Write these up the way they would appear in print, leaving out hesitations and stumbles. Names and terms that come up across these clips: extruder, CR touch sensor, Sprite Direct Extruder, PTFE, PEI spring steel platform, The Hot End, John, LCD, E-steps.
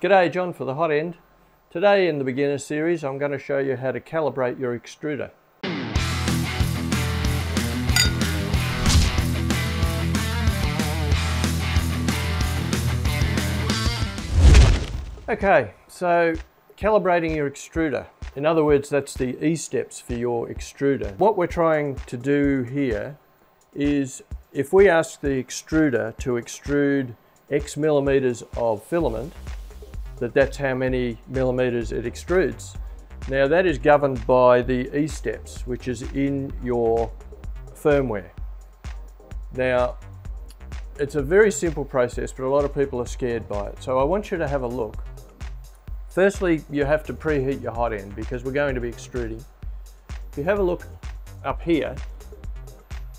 G'day, John for The Hot End. Today in the beginner series I'm going to show you how to calibrate your extruder. Okay, so calibrating your extruder. In other words, that's the E-steps for your extruder. What we're trying to do here is if we ask the extruder to extrude X millimeters of filament, that's how many millimeters it extrudes. Now that is governed by the E-steps, which is in your firmware. Now it's a very simple process, but a lot of people are scared by it. So I want you to have a look. Firstly, you have to preheat your hot end because we're going to be extruding. If you have a look up here,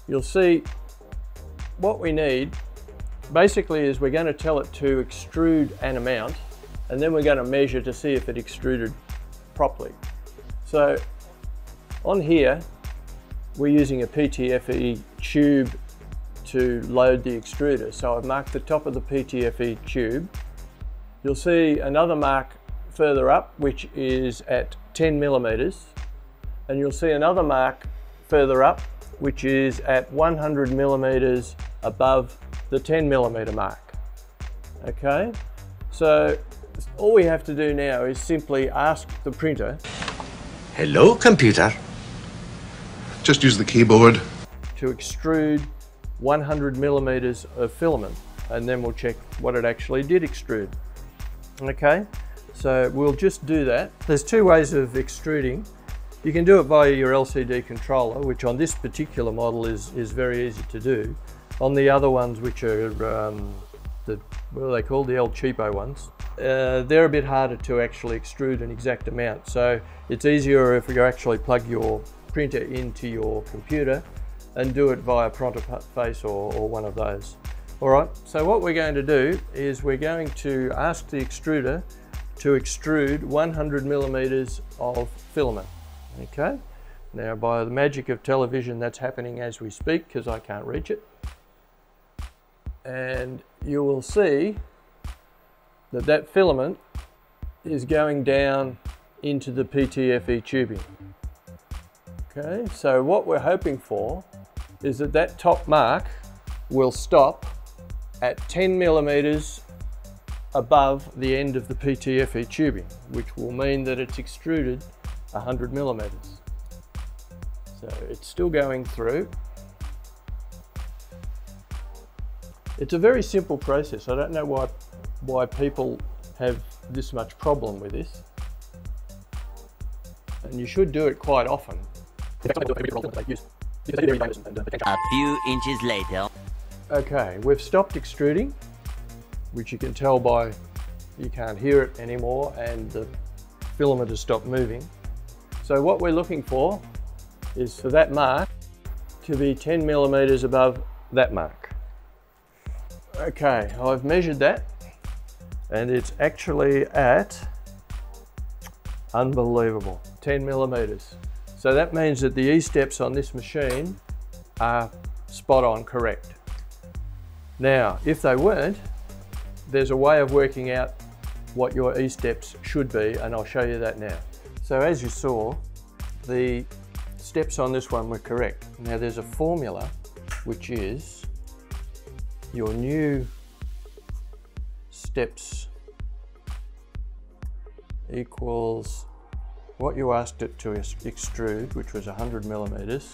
you'll see what we need basically is we're going to tell it to extrude an amount, and then we're going to measure to see if it extruded properly. So on here, we're using a PTFE tube to load the extruder. So I've marked the top of the PTFE tube. You'll see another mark further up, which is at 10 millimeters. And you'll see another mark further up, which is at 100 millimeters above the 10 millimeter mark. Okay, so all we have to do now is simply ask the printer. Hello, computer. Just use the keyboard. To extrude 100 millimeters of filament, and then we'll check what it actually did extrude. Okay, so we'll just do that. There's two ways of extruding. You can do it via your LCD controller, which on this particular model is very easy to do. On the other ones, which are what are they called? The El Cheapo ones. They're a bit harder to actually extrude an exact amount. So it's easier if you actually plug your printer into your computer and do it via Pronto Face or one of those. All right, so what we're going to do is we're going to ask the extruder to extrude 100 millimeters of filament. Okay, now by the magic of television, that's happening as we speak because I can't reach it. And you will see that that filament is going down into the PTFE tubing. Okay, so what we're hoping for is that that top mark will stop at 10 millimeters above the end of the PTFE tubing, which will mean that it's extruded 100 millimeters. So it's still going through. It's a very simple process. I don't know why people have this much problem with this. And you should do it quite often. A few inches later. Okay, we've stopped extruding, which you can tell by you can't hear it anymore and the filament has stopped moving. So what we're looking for is for that mark to be 10 millimeters above that mark. Okay, I've measured that and it's actually at, unbelievable, 10 millimeters. So that means that the E-steps on this machine are spot on correct. Now, if they weren't, there's a way of working out what your E-steps should be, and I'll show you that now. So as you saw, the steps on this one were correct. Now there's a formula, which is your new steps equals what you asked it to extrude, which was 100 millimeters,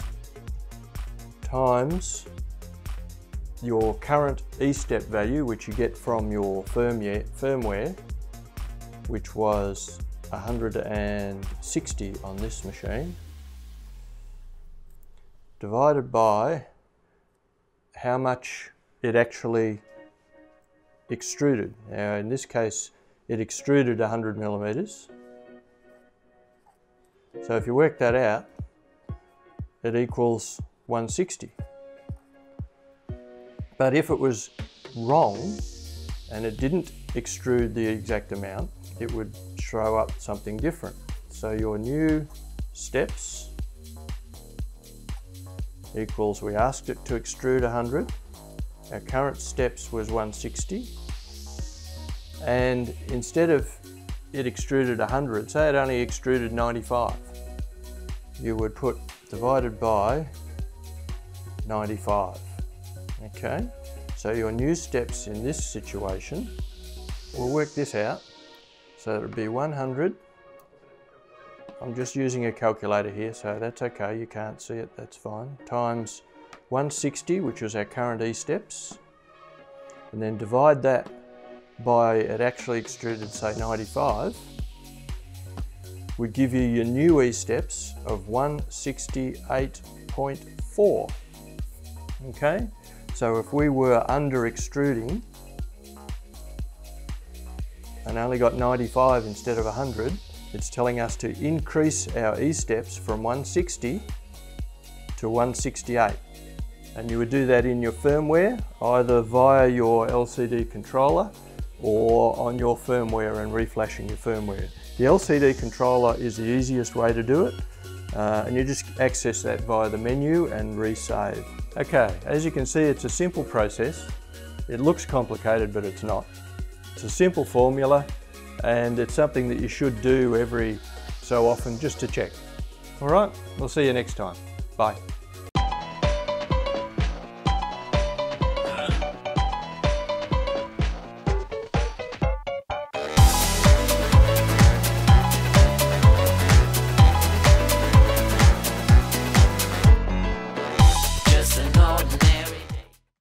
times your current E-step value, which you get from your firmware, which was 160 on this machine, divided by how much it actually extruded. Now in this case, it extruded 100 millimeters. So if you work that out, it equals 160. But if it was wrong and it didn't extrude the exact amount, it would show up something different. So your new steps equals, we asked it to extrude 100. Our current steps was 160, and instead of it extruded 100, say it only extruded 95, you would put divided by 95. Okay, so your new steps in this situation, we'll work this out, so it'll be 100. I'm just using a calculator here, so that's okay, you can't see it, that's fine, times 160, which was our current E-steps, and then divide that by it actually extruded, say 95, would give you your new E-steps of 168.4. Okay, so if we were under extruding and only got 95 instead of 100, it's telling us to increase our E-steps from 160 to 168. And you would do that in your firmware, either via your LCD controller or on your firmware and reflashing your firmware. The LCD controller is the easiest way to do it, and you just access that via the menu and resave. Okay, as you can see, it's a simple process. It looks complicated, but it's not. It's a simple formula, and it's something that you should do every so often just to check. All right, we'll see you next time. Bye.